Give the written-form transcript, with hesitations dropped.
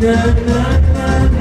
na na na.